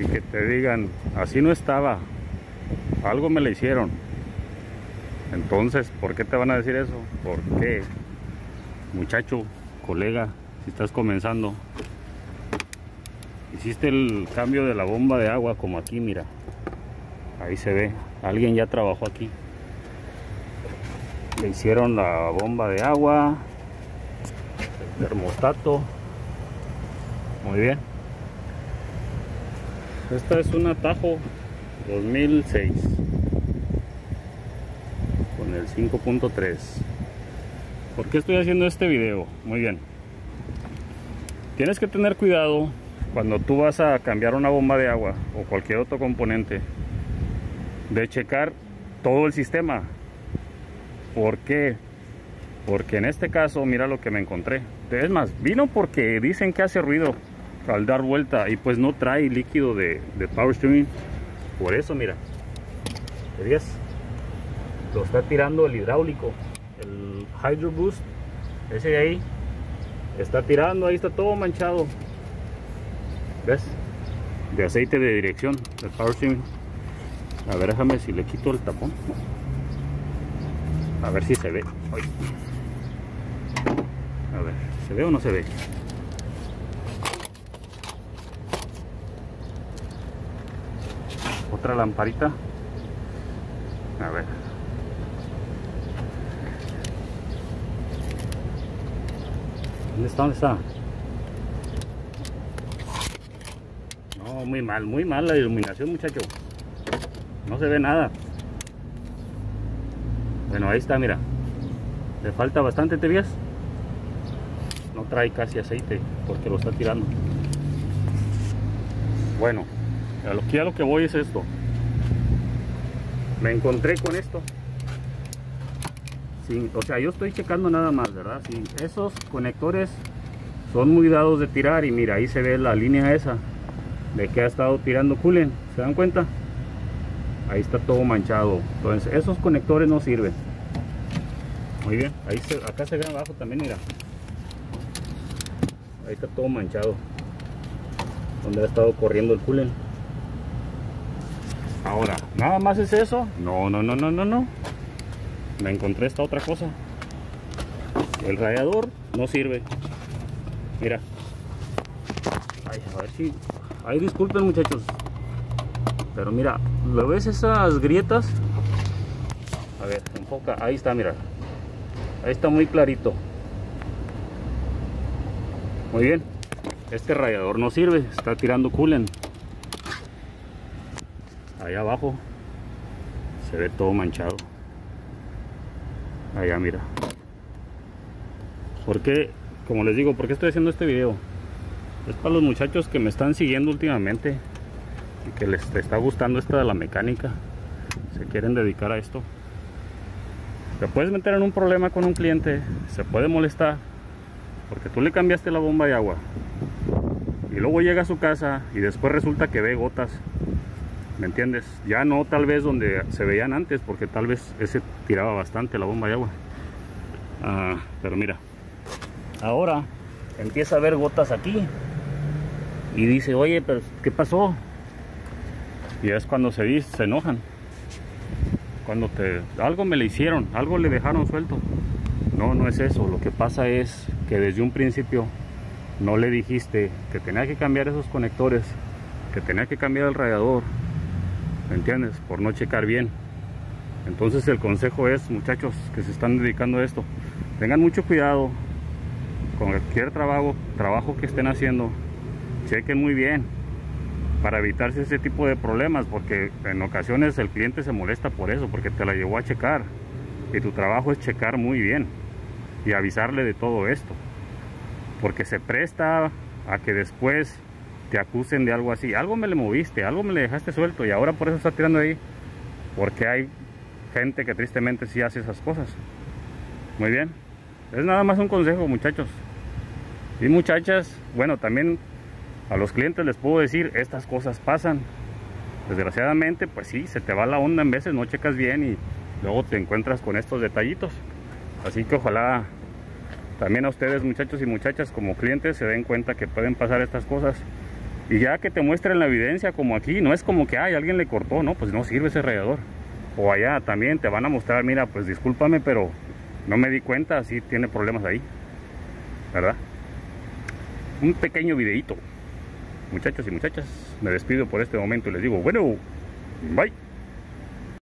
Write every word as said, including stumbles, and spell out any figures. y que te digan, así no estaba, algo me le hicieron. Entonces, ¿por qué te van a decir eso? ¿Por qué? Muchacho, colega, si estás comenzando, hiciste el cambio de la bomba de agua, como aquí, mira, ahí se ve, alguien ya trabajó aquí, le hicieron la bomba de agua, el termostato, muy bien. Esta es una Tahoe dos mil seis con el cinco punto tres. ¿Por qué estoy haciendo este video? Muy bien, tienes que tener cuidado cuando tú vas a cambiar una bomba de agua o cualquier otro componente, de checar todo el sistema. ¿Por qué? Porque en este caso, mira lo que me encontré. Es más, vino porque dicen que hace ruido al dar vuelta, y pues no trae líquido de, de Power Steering. Por eso, mira, ¿verías? Lo está tirando el hidráulico, el Hydro Boost, ese de ahí, está tirando, ahí está todo manchado. ¿Ves? De aceite de dirección, el Power Steering. A ver, déjame si le quito el tapón, a ver si se ve. Ay. A ver, ¿se ve o no se ve? Otra lamparita, a ver, ¿dónde está? ¿Dónde está? No, muy mal, muy mal la iluminación, muchacho, no se ve nada. Bueno, ahí está, mira, le falta bastante, ¿te vías? No trae casi aceite porque lo está tirando. Bueno, a lo que, a lo que voy es esto. Me encontré con esto. Sí, o sea, yo estoy checando nada más, ¿verdad? Sí, esos conectores son muy dados de tirar, y mira, ahí se ve la línea esa de que ha estado tirando coolant. ¿Se dan cuenta? Ahí está todo manchado. Entonces, esos conectores no sirven. Muy bien, ahí se, acá se ve abajo también, mira. Ahí está todo manchado, donde ha estado corriendo el coolant. Ahora, ¿nada más es eso? No, no, no, no, no, no. Me encontré esta otra cosa. El radiador no sirve. Mira. Ay, a ver si... Ay, disculpen, muchachos. Pero mira, ¿lo ves esas grietas? A ver, enfoca. Ahí está, mira. Ahí está muy clarito. Muy bien. Este radiador no sirve. Está tirando coolant. Allá abajo se ve todo manchado. Allá, mira. Porque, como les digo, ¿por qué estoy haciendo este video? Es para los muchachos que me están siguiendo últimamente y que les está gustando esta de la mecánica, se quieren dedicar a esto. Te puedes meter en un problema con un cliente, se puede molestar porque tú le cambiaste la bomba de agua, y luego llega a su casa y después resulta que ve gotas. ¿Me entiendes? Ya no tal vez donde se veían antes, porque tal vez ese tiraba bastante la bomba de agua. Ah, pero mira, ahora empieza a ver gotas aquí y dice, oye, pero ¿qué pasó? Y es cuando se dice, se enojan. Cuando te... algo me le hicieron, algo le dejaron suelto. No, no es eso. Lo que pasa es que desde un principio no le dijiste que tenía que cambiar esos conectores, que tenía que cambiar el radiador. ¿Me entiendes? Por no checar bien. Entonces el consejo es, muchachos que se están dedicando a esto, tengan mucho cuidado con cualquier trabajo, trabajo que estén haciendo. Chequen muy bien para evitarse ese tipo de problemas, porque en ocasiones el cliente se molesta por eso, porque te la llevó a checar, y tu trabajo es checar muy bien y avisarle de todo esto, porque se presta a que después te acusen de algo así. Algo me le moviste, algo me le dejaste suelto, y ahora por eso está tirando ahí. Porque hay gente que tristemente sí hace esas cosas. Muy bien. Es nada más un consejo, muchachos y muchachas. Bueno, también a los clientes les puedo decir, estas cosas pasan. Desgraciadamente, pues sí, se te va la onda en veces, no checas bien y luego te encuentras con estos detallitos. Así que ojalá también a ustedes, muchachos y muchachas, como clientes, se den cuenta que pueden pasar estas cosas. y ya que te muestren la evidencia, como aquí, no es como que ay, alguien le cortó, no, pues no sirve ese radiador. O allá también te van a mostrar, mira, pues discúlpame, pero no me di cuenta, sí tiene problemas ahí, ¿verdad? Un pequeño videíto. Muchachos y muchachas, me despido por este momento y les digo, bueno, bye.